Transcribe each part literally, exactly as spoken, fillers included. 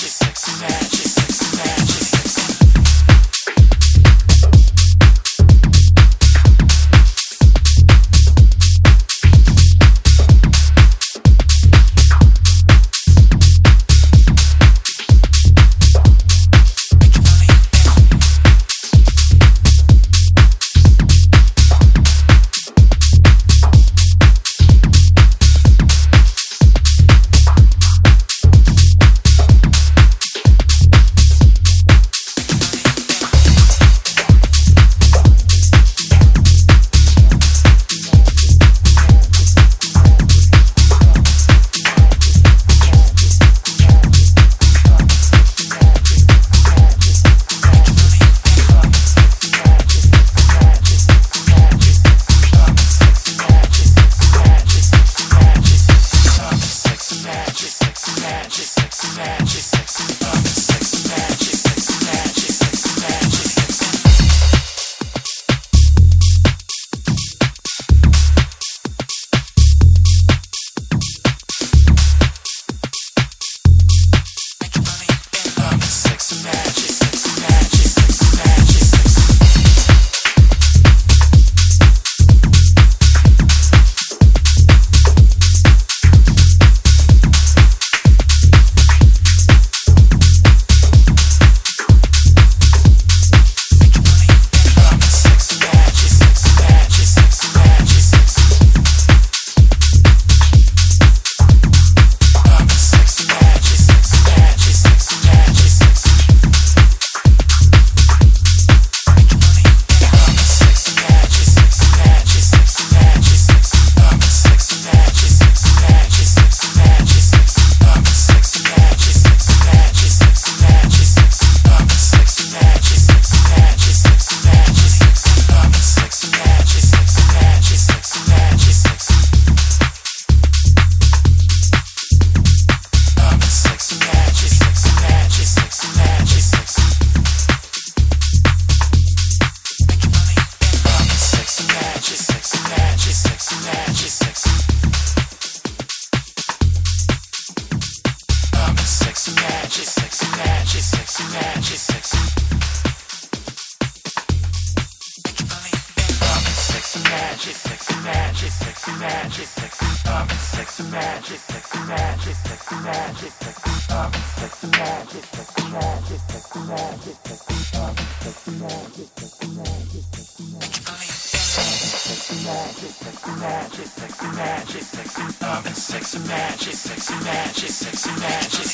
Sexy magic, sexy magic,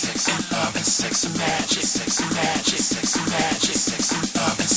sexy magic, sexy love and